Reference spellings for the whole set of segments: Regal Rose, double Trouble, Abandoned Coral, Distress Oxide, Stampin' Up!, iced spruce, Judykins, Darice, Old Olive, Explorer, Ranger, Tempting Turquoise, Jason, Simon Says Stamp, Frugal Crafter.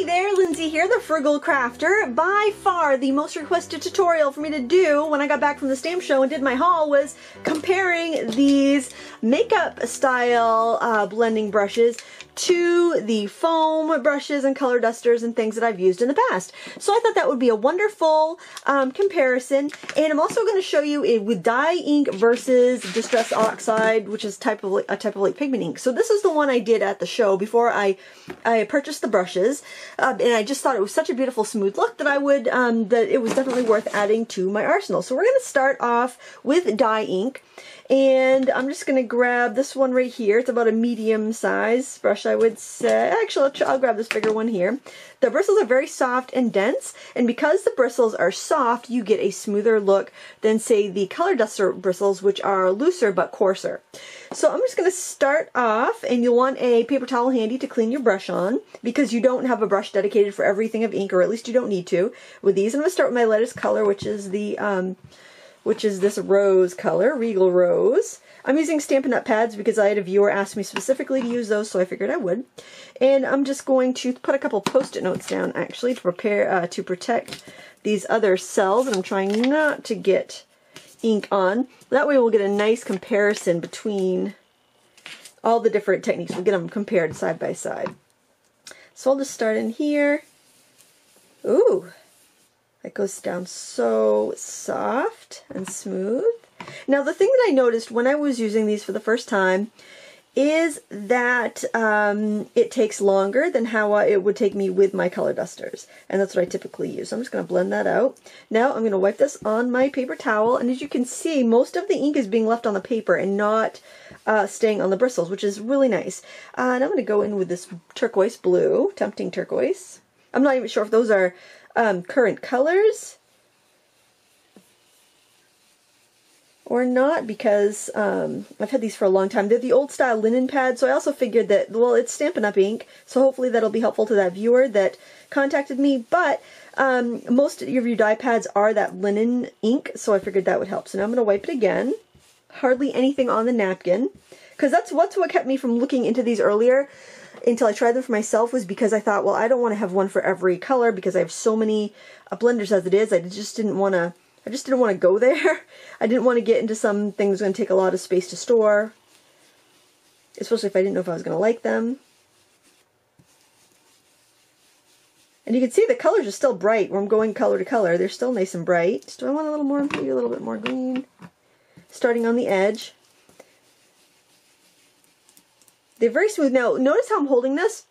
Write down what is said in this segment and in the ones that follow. Hi there, Lindsay here, the Frugal Crafter. By far the most requested tutorial for me to do when I got back from the stamp show and did my haul was comparing these makeup style blending brushes to the foam brushes and color dusters and things that I've used in the past. So I thought that would be a wonderful comparison. And I'm also going to show you with dye ink versus Distress Oxide, which is a type of like pigment ink. So this is the one I did at the show before I purchased the brushes, and I just thought it was such a beautiful smooth look that I would that it was definitely worth adding to my arsenal. So we're going to start off with dye ink, and I'm just going to grab this one right here. It's about a medium size brush, I would say. Actually, I'll grab this bigger one here. The bristles are very soft and dense, and because the bristles are soft, you get a smoother look than, say, the color duster bristles, which are looser but coarser. So I'm just going to start off, and you'll want a paper towel handy to clean your brush on, because you don't have a brush dedicated for everything of ink, or at least you don't need to. With these, I'm going to start with my lightest color, which is the which is this rose color, Regal Rose. I'm using Stampin' Up! Pads because I had a viewer ask me specifically to use those, so I figured I would. And I'm just going to put a couple Post-it notes down, actually, to protect these other cells, and I'm trying not to get ink on. That way we'll get a nice comparison between all the different techniques. We'll get them compared side by side. So I'll just start in here. Ooh! That goes down so soft and smooth. Now, the thing that I noticed when I was using these for the first time is that it takes longer than how it would take me with my color dusters, and that's what I typically use. So I'm just going to blend that out. Now I'm going to wipe this on my paper towel, and as you can see, most of the ink is being left on the paper and not staying on the bristles, which is really nice. And I'm going to go in with this turquoise blue, Tempting Turquoise. I'm not even sure if those are current colors or not, because I've had these for a long time. They're the old style linen pad, so I also figured that, well, it's Stampin' Up! Ink, so hopefully that'll be helpful to that viewer that contacted me, but most of your dye pads are that linen ink, so I figured that would help. So now I'm going to wipe it again. Hardly anything on the napkin, because that's what kept me from looking into these earlier until I tried them for myself, was because I thought, well, I don't want to have one for every color because I have so many blenders as it is. I just didn't want to go there. I didn't want to get into something that's going to take a lot of space to store, especially if I didn't know if I was going to like them. And you can see the colors are still bright. When I'm going color to color, they're still nice and bright. Do I want a little more? Maybe a little bit more green. Starting on the edge. They're very smooth. Now, notice how I'm holding this.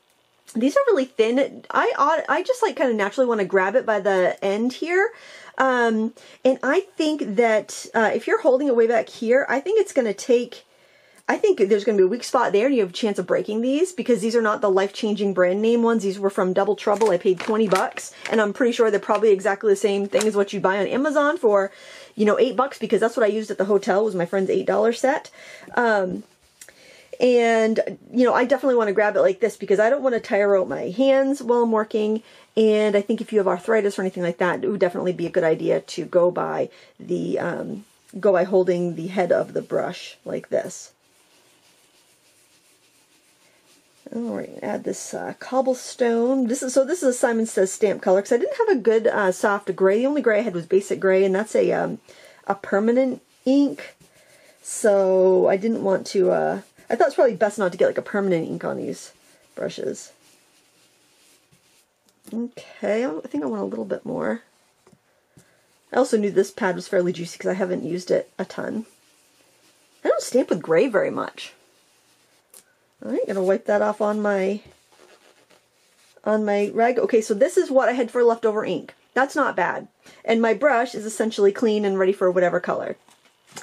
These are really thin. I just like kind of naturally want to grab it by the end here. And I think that if you're holding it way back here, I think it's going to take... I think there's going to be a weak spot there, and you have a chance of breaking these, because these are not the life-changing brand name ones. These were from Double Trouble. I paid 20 bucks, and I'm pretty sure they're probably exactly the same thing as what you buy on Amazon for, you know, 8 bucks, because that's what I used at the hotel, was my friend's $8 set. And, you know, I definitely want to grab it like this because I don't want to tire out my hands while I'm working. And I think if you have arthritis or anything like that, it would definitely be a good idea to go by the, go by holding the head of the brush like this. And we're going to add this cobblestone. This is a Simon Says Stamp color, because I didn't have a good soft gray. The only gray I had was basic gray, and that's a permanent ink. So I didn't want to... I thought it's probably best not to get like a permanent ink on these brushes. Okay, I think I want a little bit more. I also knew this pad was fairly juicy because I haven't used it a ton. I don't stamp with gray very much. Alright, I'm gonna wipe that off on my rag. Okay, so this is what I had for leftover ink. That's not bad. And my brush is essentially clean and ready for whatever color.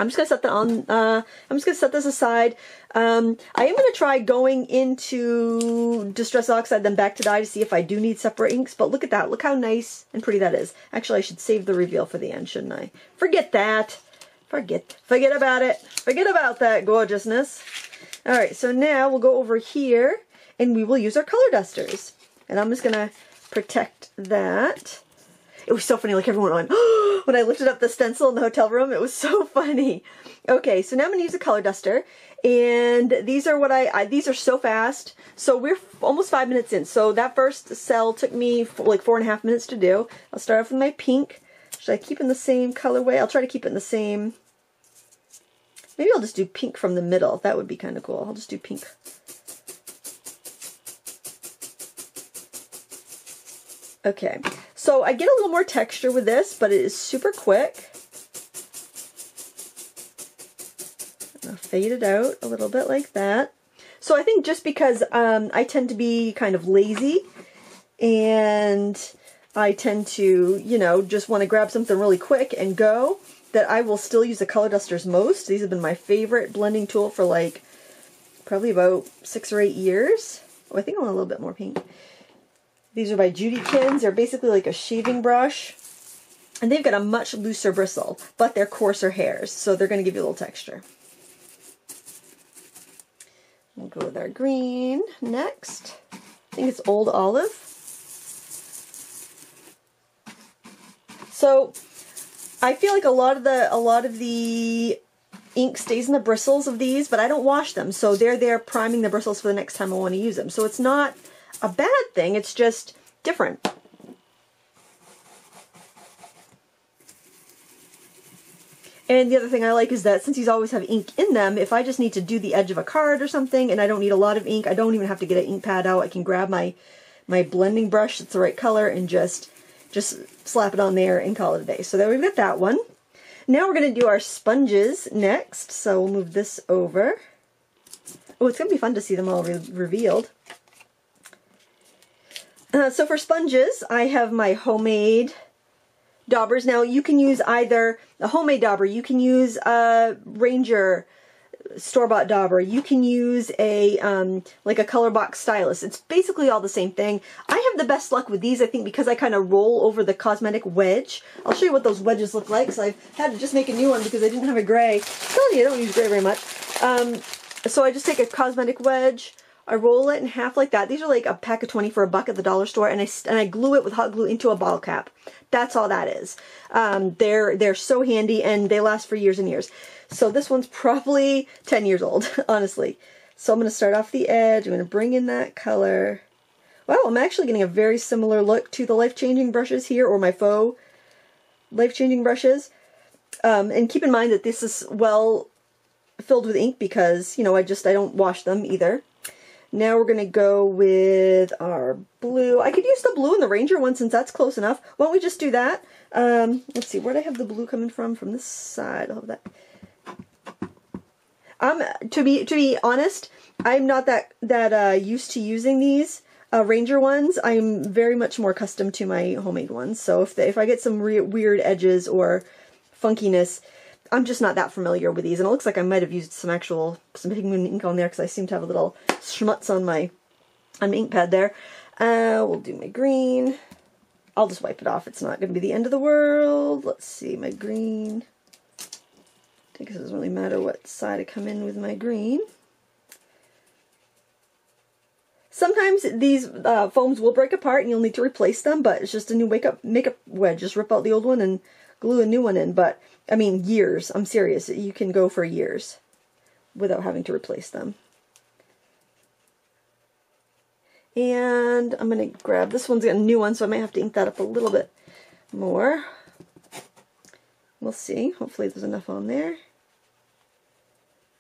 I'm just gonna set that on. I'm just gonna set this aside. I am gonna try going into Distress Oxide, then back to dye to see if I do need separate inks. But look at that! Look how nice and pretty that is. Actually, I should save the reveal for the end, shouldn't I? Forget that. Forget about it. Forget about that gorgeousness. All right. So now we'll go over here and we will use our color dusters. And I'm just gonna protect that. It was so funny, like everyone went, oh, when I lifted up the stencil in the hotel room, it was so funny. Okay, so now I'm gonna use a color duster, and these are what these are so fast. So we're almost 5 minutes in. So that first cell took me like 4.5 minutes to do. I'll start off with my pink. Should I keep in the same colorway? I'll try to keep it in the same. Maybe I'll just do pink from the middle. That would be kind of cool. I'll just do pink. Okay, so I get a little more texture with this, but it is super quick. I'll fade it out a little bit like that. So I think just because I tend to be kind of lazy and I tend to, you know, just want to grab something really quick and go, that I will still use the color dusters most. These have been my favorite blending tool for like probably about 6 or 8 years. Oh, I think I want a little bit more pink. These are by Judykins. They're basically like a shaving brush, and they've got a much looser bristle, but they're coarser hairs, so they're going to give you a little texture. We'll go with our green next. I think it's Old Olive. So I feel like a lot of the ink stays in the bristles of these, but I don't wash them, so they're there priming the bristles for the next time I want to use them. So it's not a bad thing, it's just different. And the other thing I like is that since these always have ink in them, if I just need to do the edge of a card or something and I don't need a lot of ink, I don't even have to get an ink pad out. I can grab my blending brush that's the right color and just slap it on there and call it a day. So there we've got that one. Now we're going to do our sponges next, so we'll move this over. Oh, it's going to be fun to see them all revealed. So for sponges, I have my homemade daubers. Now you can use either a homemade dauber, you can use a Ranger store-bought dauber, you can use a like a color box stylus. It's basically all the same thing. I have the best luck with these, I think, because I kind of roll over the cosmetic wedge. I'll show you what those wedges look like. So I've had to just make a new one because I didn't have a gray. I don't use gray very much. So I just take a cosmetic wedge. I roll it in half like that. These are like a pack of 20 for $1 at the dollar store, and I glue it with hot glue into a bottle cap. That's all that is. They're so handy, and they last for years and years. So this one's probably 10 years old, honestly. So I'm going to start off the edge. I'm going to bring in that color. Wow, I'm actually getting a very similar look to the life-changing brushes here, or my faux life-changing brushes. And keep in mind that this is well filled with ink because, you know, I don't wash them either. Now we're going to go with our blue. I could use the blue and the Ranger one since that's close enough. Why don't we just do that? Let's see, where do I have the blue coming from? From this side. I'll have that. To be honest, I'm not that used to using these Ranger ones. I'm very much more accustomed to my homemade ones. So if I get some weird edges or funkiness, I'm just not that familiar with these, and it looks like I might have used some pigment ink on there because I seem to have a little schmutz on my ink pad there. We'll do my green. I'll just wipe it off. It's not going to be the end of the world. Let's see, my green. I think it doesn't really matter what side I come in with my green. Sometimes these foams will break apart and you'll need to replace them, but it's just a new makeup wedge. Just rip out the old one and glue a new one in, but I mean years, I'm serious, you can go for years without having to replace them. And I'm going to grab, this one's got a new one, so I might have to ink that up a little bit more. We'll see, hopefully there's enough on there.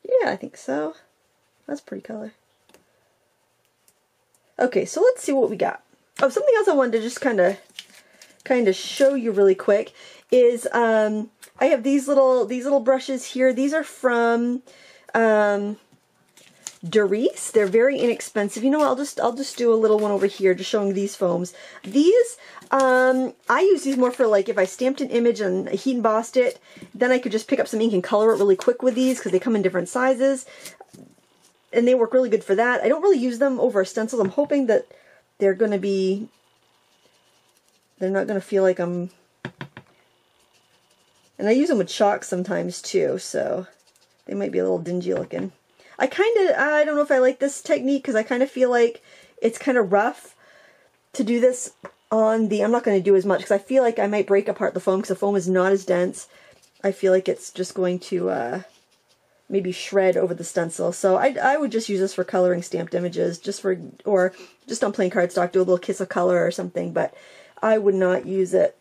Yeah, I think so. That's pretty color. Okay, so let's see what we got. Oh, something else I wanted to just kind of show you really quick is I have these little brushes here. These are from Darice. They're very inexpensive. You know what, I'll just do a little one over here just showing these foams. These I use these more for like if I stamped an image and heat embossed it, then I could just pick up some ink and color it really quick with these because they come in different sizes and they work really good for that. I don't really use them over stencils. I'm hoping that they're not going to feel like I'm... And I use them with chalk sometimes too, so they might be a little dingy looking. I don't know if I like this technique because I kind of feel like it's kind of rough to do this on the, I'm not going to do as much because I feel like I might break apart the foam because the foam is not as dense. I feel like it's just going to maybe shred over the stencil. So I would just use this for coloring stamped images, just for, or just on plain cardstock, do a little kiss of color or something, but I would not use it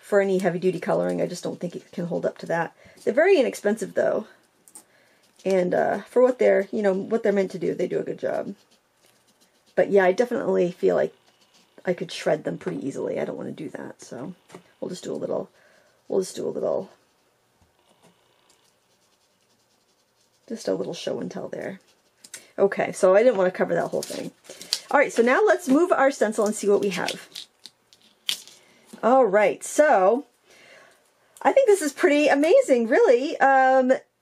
for any heavy duty coloring. I just don't think it can hold up to that. They're very inexpensive though. And for what they're, you know, what they're meant to do, they do a good job. But yeah, I definitely feel like I could shred them pretty easily. I don't want to do that, so we'll just do a little, just a little show and tell there. Okay, so I didn't want to cover that whole thing. All right, so now let's move our stencil and see what we have. All right, so I think this is pretty amazing, really.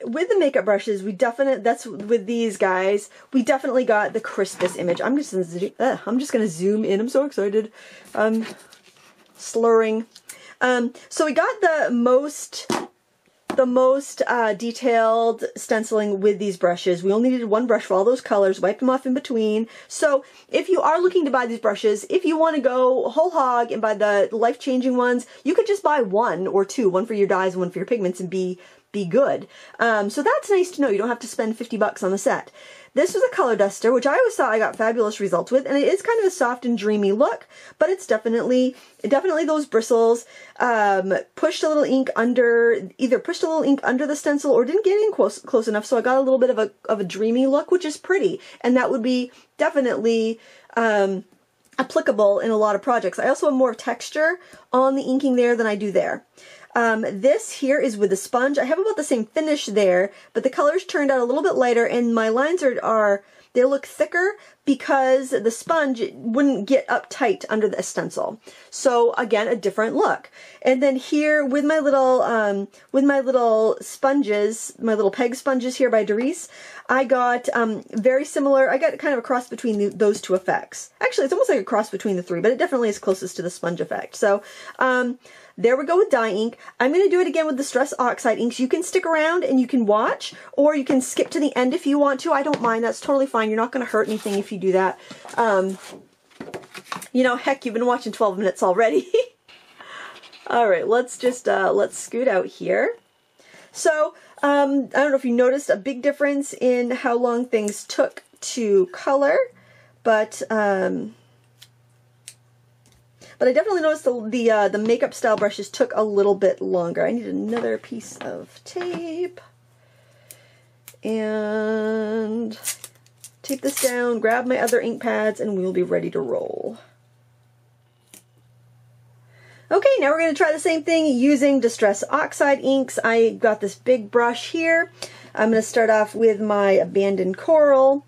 With the makeup brushes, we definitely, that's with these guys, we definitely got the crispest image. I'm just gonna zoom in, I'm so excited. Slurring. So we got the most detailed stenciling with these brushes. We only needed one brush for all those colors, wiped them off in between. So if you are looking to buy these brushes, if you want to go whole hog and buy the life-changing ones, you could just buy one or two, one for your dyes and one for your pigments, and be good. So that's nice to know. You don't have to spend $50 on the set. This was a color duster, which I always thought I got fabulous results with, and it is kind of a soft and dreamy look, but it's definitely those bristles. Pushed a little ink under the stencil or didn't get in close enough, so I got a little bit of a dreamy look, which is pretty, and that would be definitely applicable in a lot of projects. I also have more texture on the inking there than I do there. This here is with a sponge. I have about the same finish there, but the colors turned out a little bit lighter, and my lines are they look thicker because the sponge wouldn't get up tight under the stencil. So again, a different look. And then here with my little sponges, my little peg sponges here by Darice, I got very similar. I got kind of a cross between those two effects. Actually, it's almost like a cross between the three, but it definitely is closest to the sponge effect. So there we go with dye ink. I'm going to do it again with the Distress Oxide inks. You can stick around and you can watch, or you can skip to the end if you want to. I don't mind. That's totally fine. You're not going to hurt anything if you do that. You know, heck, you've been watching 12 minutes already. All right, let's just let's scoot out here. So I don't know if you noticed a big difference in how long things took to color, but I definitely noticed the makeup style brushes took a little bit longer. I need another piece of tape and tape this down, grab my other ink pads, and we'll be ready to roll. Okay, now we're going to try the same thing using Distress Oxide inks. I got this big brush here. I'm going to start off with my Abandoned Coral,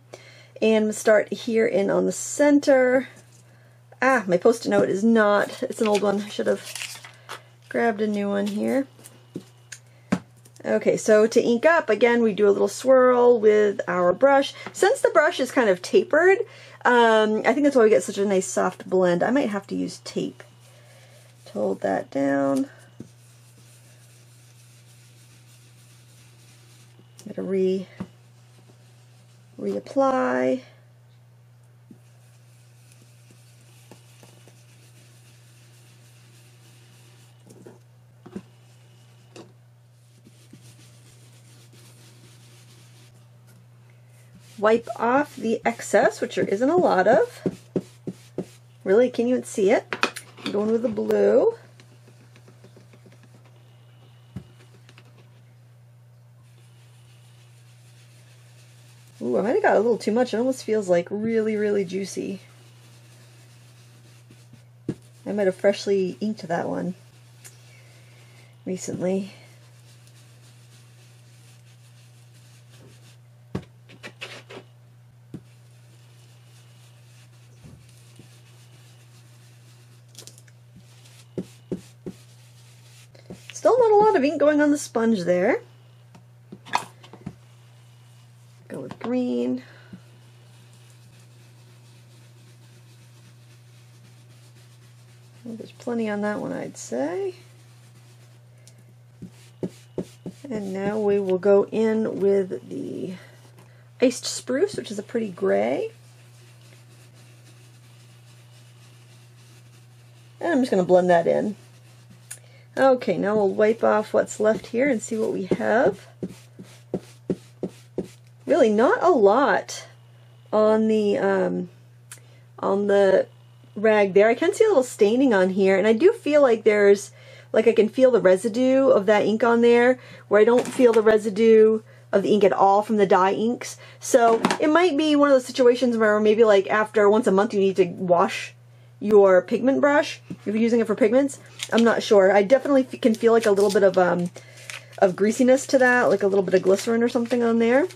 and start here in on the center. Ah, my Post-it note is not, it's an old one. I should have grabbed a new one here. Okay, so to ink up, again, we do a little swirl with our brush. Since the brush is kind of tapered, I think that's why we get such a nice soft blend. I might have to use tape to hold that down. I'm gonna reapply. Wipe off the excess, which there isn't a lot of. Really, can you see it? I'm going with the blue. Ooh, I might have got a little too much. It almost feels like really, really juicy. I might have freshly inked that one recently. Still not a lot of ink going on the sponge there. Go with green. Well, there's plenty on that one, I'd say. And now we will go in with the Iced Spruce, which is a pretty gray. And I'm just going to blend that in. Okay, now we'll wipe off what's left here and see what we have. Really not a lot on the rag there. I can see a little staining on here, and I do feel like there's, like I can feel the residue of that ink on there, where I don't feel the residue of the ink at all from the dye inks. So it might be one of those situations where maybe like after once a month you need to wash your pigment brush if you're using it for pigments. I'm not sure. I definitely can feel like a little bit of greasiness to that, like a little bit of glycerin or something on there.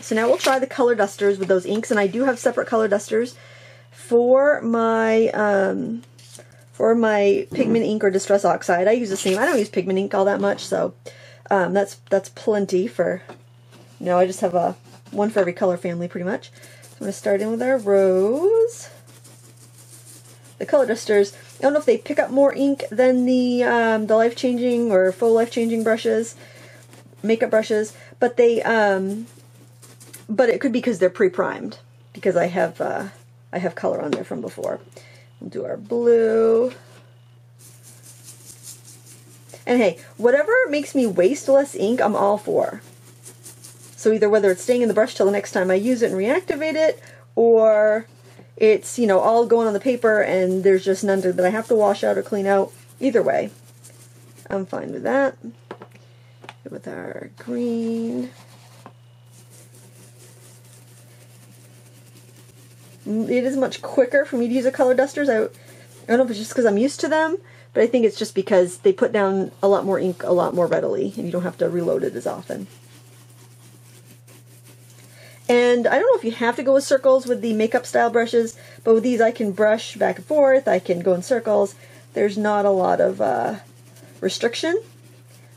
So now we'll try the color dusters with those inks, and I do have separate color dusters for my pigment ink or Distress Oxide. I use the same. I don't use pigment ink all that much, so that's plenty for, you know, I just have a one for every color family pretty much. So I'm going to start in with our rose. The color dusters, I don't know if they pick up more ink than the life-changing or faux life-changing brushes, makeup brushes, but they but it could be because they're pre-primed, because I have color on there from before. We'll do our blue. And hey, whatever makes me waste less ink, I'm all for. So either whether it's staying in the brush till the next time I use it and reactivate it, or it's, you know, all going on the paper and there's just none that I have to wash out or clean out. Either way, I'm fine with that. With our green. It is much quicker for me to use the color dusters. I don't know if it's just because I'm used to them, but I think it's just because they put down a lot more ink a lot more readily, and you don't have to reload it as often. And I don't know if you have to go with circles with the makeup style brushes, but with these I can brush back and forth, I can go in circles. There's not a lot of restriction.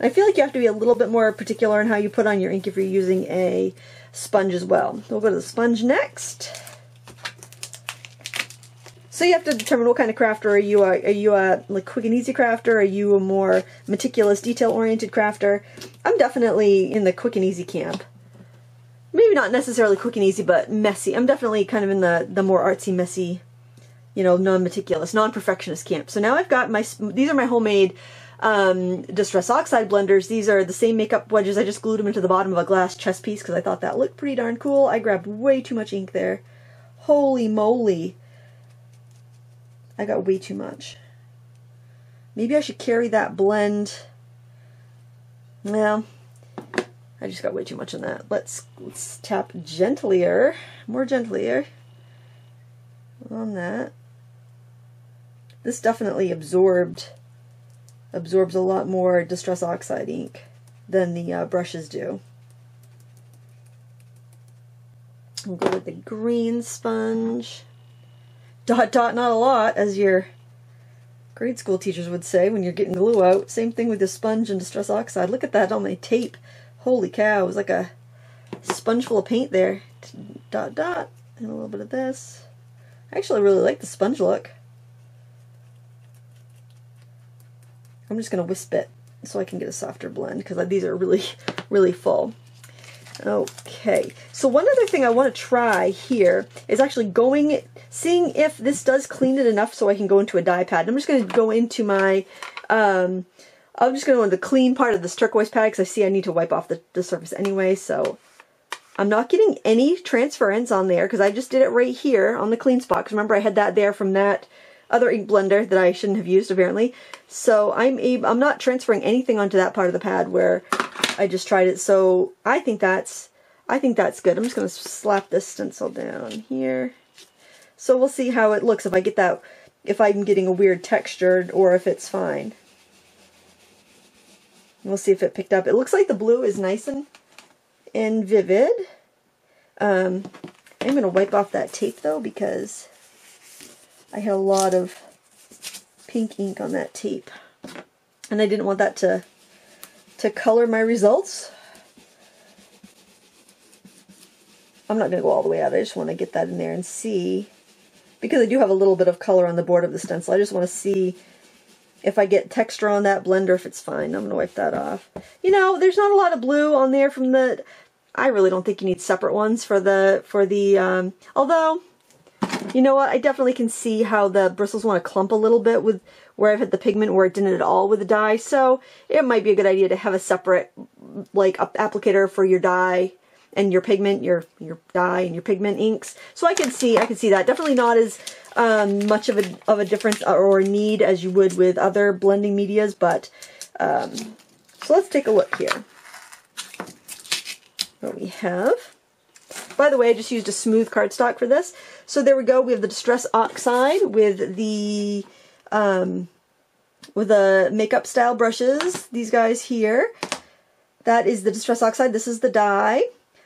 I feel like you have to be a little bit more particular in how you put on your ink if you're using a sponge as well. We'll go to the sponge next. So you have to determine what kind of crafter are you. Are you a like quick and easy crafter? Are you a more meticulous, detail-oriented crafter? I'm definitely in the quick and easy camp. Maybe not necessarily quick and easy, but messy. I'm definitely kind of in the more artsy, messy, you know, non-meticulous, non-perfectionist camp. So now I've got my, these are my homemade Distress Oxide blenders. These are the same makeup wedges. I just glued them into the bottom of a glass chess piece because I thought that looked pretty darn cool. I grabbed way too much ink there. Holy moly. I got way too much. Maybe I should carry that blend. Well, I just got way too much on that. Let's tap gentlier, more gentlier on that. This definitely absorbs a lot more Distress Oxide ink than the brushes do. We'll go with the green sponge. Dot dot, not a lot, as your grade school teachers would say when you're getting glue out. Same thing with the sponge and Distress Oxide. Look at that on my tape. Holy cow, it was like a sponge full of paint there. Dot dot, and a little bit of this. I actually really like the sponge look. I'm just going to wisp it so I can get a softer blend, because these are really, really full. Okay, so one other thing I want to try here is actually going, seeing if this does clean it enough so I can go into a dye pad. I'm just going to go into my, I'm just going to go into the clean part of this turquoise pad because I see I need to wipe off the surface anyway, so I'm not getting any transference on there because I just did it right here on the clean spot, because remember I had that there from that other ink blender that I shouldn't have used apparently. So I'm not transferring anything onto that part of the pad where I just tried it, so I think that's good. I'm just going to slap this stencil down here. So we'll see how it looks, if I get that, if I'm getting a weird texture or if it's fine. We'll see if it picked up. It looks like the blue is nice and vivid. I'm going to wipe off that tape though, because I had a lot of pink ink on that tape and I didn't want that to color my results. I'm not going to go all the way out. I just want to get that in there and see, because I do have a little bit of color on the board of the stencil. I just want to see if I get texture on that blend or if it's fine. I'm going to wipe that off. You know, there's not a lot of blue on there from the, I really don't think you need separate ones for the although You know what, I definitely can see how the bristles want to clump a little bit with where I've had the pigment, where it didn't at all with the dye, so it might be a good idea to have a separate, like, applicator for your dye and your pigment, your dye and your pigment inks. So I can see that. Definitely not as much of a difference or need as you would with other blending medias, but so let's take a look here. What we have. By the way, I just used a smooth cardstock for this. So there we go. We have the Distress Oxide with the makeup style brushes. These guys here. That is the Distress Oxide. This is the dye.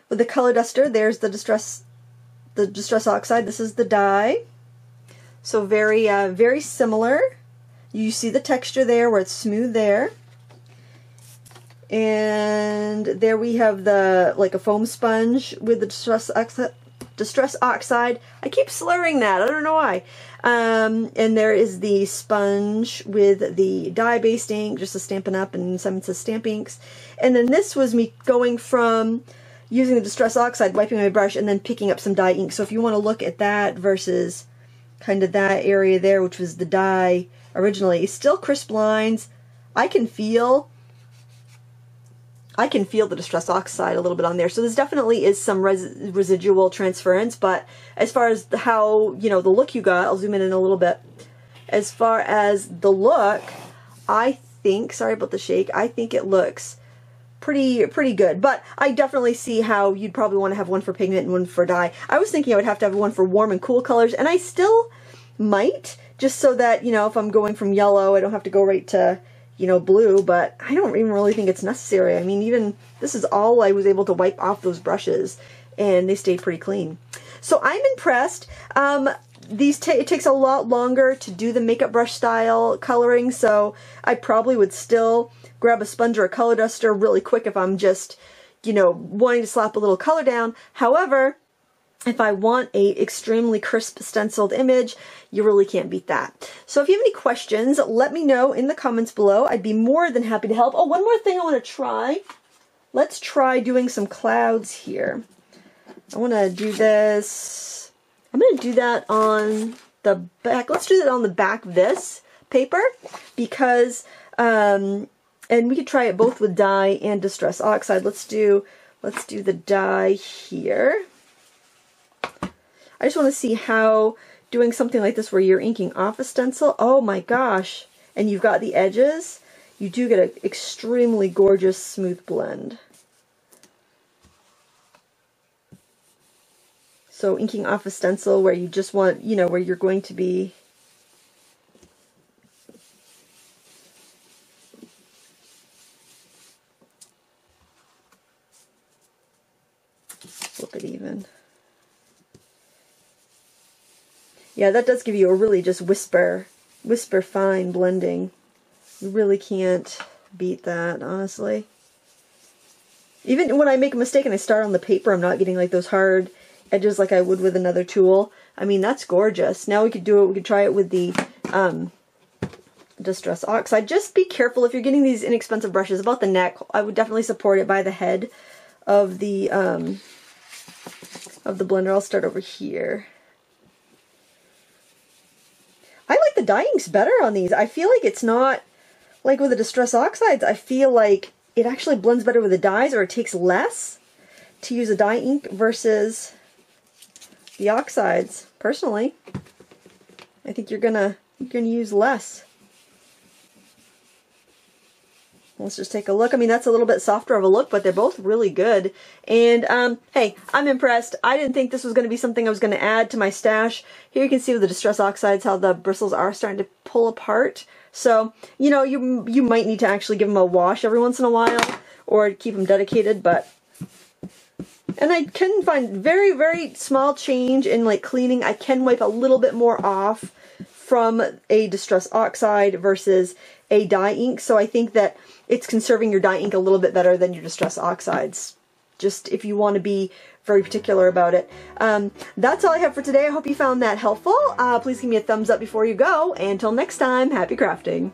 With the color duster, there's the Distress Oxide. This is the dye. So very, very similar. You see the texture there where it's smooth there. And there we have the, like, a foam sponge with the Distress Oxide. I keep slurring that. I don't know why. And there is the sponge with the dye-based ink, just the Stampin' Up! And Simon Says Stamp inks. And then this was me going from using the Distress Oxide, wiping my brush, and then picking up some dye ink. So if you want to look at that versus kind of that area there, which was the dye originally, still crisp lines. I can feel the Distress Oxide a little bit on there. So this definitely is some residual transference, but as far as how, you know, the look you got, I'll zoom in a little bit. As far as the look, I think, sorry about the shake, I think it looks pretty good, but I definitely see how you'd probably want to have one for pigment and one for dye. I was thinking I would have to have one for warm and cool colors, and I still might, just so that, you know, if I'm going from yellow, I don't have to go right to, you know, blue, but I don't even really think it's necessary. I mean, even this is all I was able to wipe off those brushes, and they stayed pretty clean. So I'm impressed. It takes a lot longer to do the makeup brush style coloring, so I probably would still grab a sponge or a color duster really quick if I'm just, you know, wanting to slap a little color down. However, if I want a extremely crisp stenciled image, you really can't beat that. So if you have any questions, let me know in the comments below. I'd be more than happy to help. Oh, one more thing I want to try. Let's try doing some clouds here. I want to do this. I'm going to do that on the back. Let's do that on the back of this paper, because and we could try it both with dye and Distress Oxide. Let's do the dye here. I just want to see how doing something like this where you're inking off a stencil, oh my gosh, and you've got the edges, you do get an extremely gorgeous smooth blend. So inking off a stencil where you just want, you know, where you're going to be even. Yeah, that does give you a really just whisper fine blending. You really can't beat that, honestly. Even when I make a mistake and I start on the paper, I'm not getting like those hard edges like I would with another tool. I mean, that's gorgeous. Now we could try it with the Distress Oxide. Just be careful if you're getting these inexpensive brushes about the neck. I would definitely support it by the head of the blender. I'll start over here. I like the dye inks better on these. I feel like it's not, like with the Distress Oxides, I feel like it actually blends better with the dyes, or it takes less to use a dye ink versus the oxides. Personally, I think you're gonna use less. Let's just take a look. I mean, that's a little bit softer of a look, but they're both really good. And hey, I'm impressed. I didn't think this was going to be something I was going to add to my stash. Here you can see with the Distress Oxides how the bristles are starting to pull apart. So, you know, you might need to actually give them a wash every once in a while or keep them dedicated, but... And I can find very, very small change in, like, cleaning. I can wipe a little bit more off from a Distress Oxide versus a dye ink, so I think that it's conserving your dye ink a little bit better than your Distress Oxides, just if you want to be very particular about it. That's all I have for today. I hope you found that helpful. Please give me a thumbs up before you go. Until next time, happy crafting.